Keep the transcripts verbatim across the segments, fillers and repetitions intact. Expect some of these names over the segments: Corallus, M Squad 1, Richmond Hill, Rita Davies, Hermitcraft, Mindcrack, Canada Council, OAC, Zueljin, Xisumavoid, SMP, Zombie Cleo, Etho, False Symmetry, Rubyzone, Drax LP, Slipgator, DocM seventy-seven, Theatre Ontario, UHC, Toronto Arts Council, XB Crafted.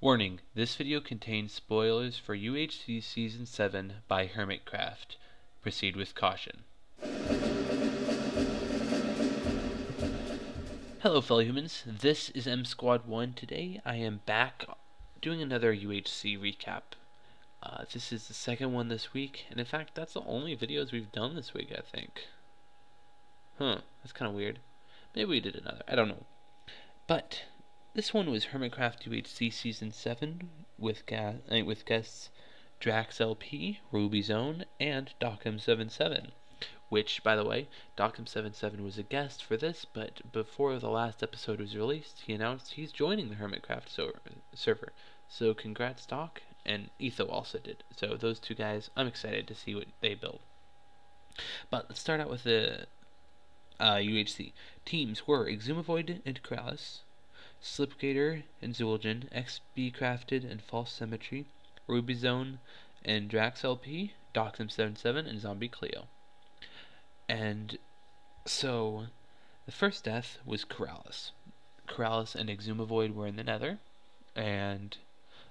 Warning, this video contains spoilers for U H C Season seven by Hermitcraft. Proceed with caution. Hello fellow humans, this is M Squad one. Today I am back doing another U H C recap. Uh, this is the second one this week, and in fact that's the only videos we've done this week, I think. Huh, that's kind of weird. Maybe we did another, I don't know. But this one was Hermitcraft U H C Season seven with, ga uh, with guests Drax L P, Rubyzone, and DocM seventy-seven. Which, by the way, DocM seventy-seven was a guest for this, but before the last episode was released, he announced he's joining the Hermitcraft so server. So congrats, Doc, and Etho also did. So those two guys, I'm excited to see what they build. But let's start out with the uh, U H C. Teams were Xisumavoid and Corallus, Slipgator and Zueljin, X B Crafted and False Symmetry, Rubyzone and Drax L P, DocM seventy-seven, and Zombie Cleo. And so the first death was Corallus. Corallus and Xisumavoid were in the nether, and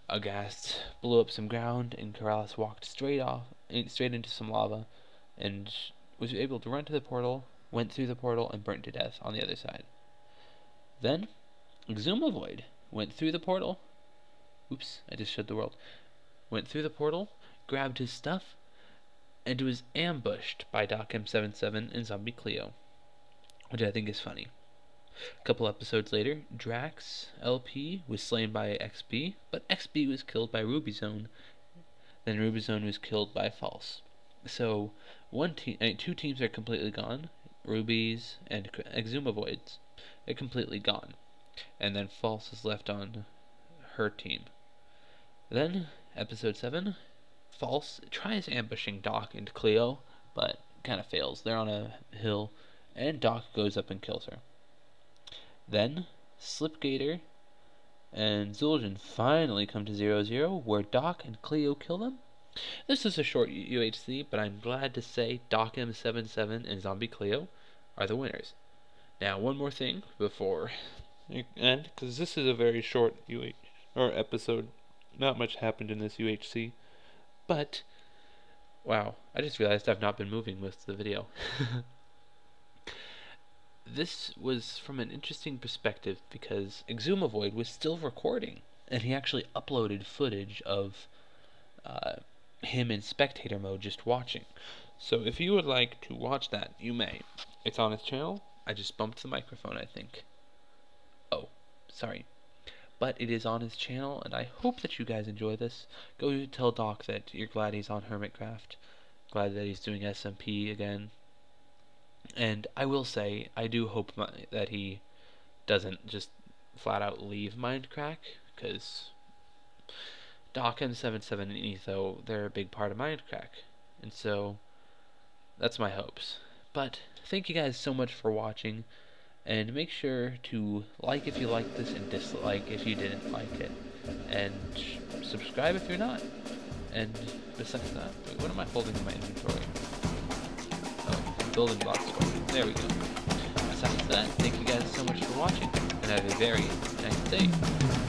Aghast blew up some ground, and Corallus walked straight off, straight into some lava, and was able to run to the portal, went through the portal, and burnt to death on the other side. Then Xisumavoid went through the portal. Oops, I just showed the world. Went through the portal, grabbed his stuff, and was ambushed by DocM seventy-seven and Zombie Cleo, which I think is funny. A couple episodes later, Drax L P was slain by X B, but X B was killed by Rubyzone. Then Rubyzone was killed by False. So one te I mean, two teams are completely gone. Rubies and Xisumavoids are completely gone. And then False is left on her team. Then, episode seven, False tries ambushing Doc and Cleo, but kind of fails. They're on a hill, and Doc goes up and kills her. Then, Slipgator and Zueljin finally come to zero zero, where Doc and Cleo kill them. This is a short U H C, but I'm glad to say DocM seventy-seven and Zombie Cleo are the winners. Now, one more thing before... And because this is a very short U H C or episode, not much happened in this U H C. But wow, I just realized I've not been moving most of the video. This was from an interesting perspective because Xisumavoid was still recording, and he actually uploaded footage of uh, him in spectator mode just watching. So if you would like to watch that, you may. It's on his channel. I just bumped the microphone, I think. Sorry, but it is on his channel, and I hope that you guys enjoy this. Go tell Doc that you're glad he's on Hermitcraft, glad that he's doing S M P again, and I will say, I do hope my, that he doesn't just flat out leave Mindcrack, because DocM seventy-seven and Etho, they're a big part of Mindcrack, and so that's my hopes. But thank you guys so much for watching. And make sure to like if you like this and dislike if you didn't like it. And subscribe if you're not. And besides that, wait, what am I holding in my inventory? Oh, building blocks. There we go. Besides that, thank you guys so much for watching. And have a very nice day.